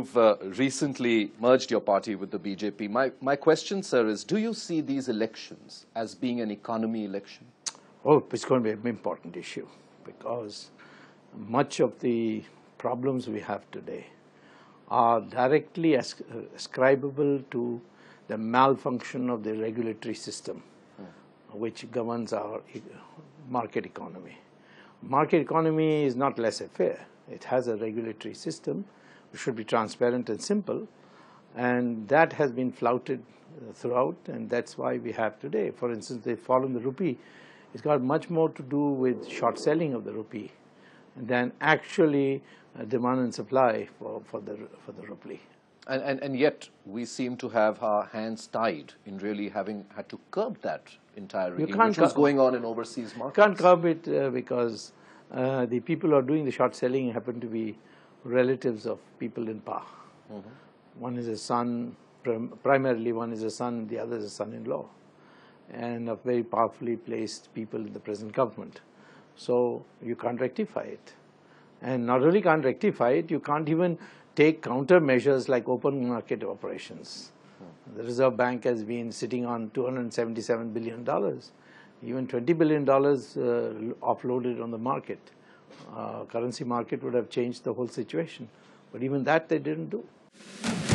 you've recently merged your party with the BJP. My question, sir, is do you see these elections as being an economy election? Oh, it's going to be an important issue because much of the problems we have today are directly ascribable to the malfunction of the regulatory system which governs our market economy. Market economy is not laissez-faire. It has a regulatory system which should be transparent and simple, and that has been flouted throughout, and that's why we have today. For instance, the fall in the rupee has got much more to do with short selling of the rupee than actually demand and supply for the rupee. And yet we seem to have our hands tied in really having had to curb that entire regime, which was going on in overseas markets. You can't curb it because the people who are doing the short selling happen to be relatives of people in power. Mm-hmm. One is a son, primarily one is a son, the other is a son-in-law, and of very powerfully placed people in the present government. So you can't rectify it. And not only can't rectify it, you can't even take countermeasures like open market operations. The Reserve Bank has been sitting on $277 billion, even $20 billion offloaded on the market. Currency market would have changed the whole situation, but even that they didn't do.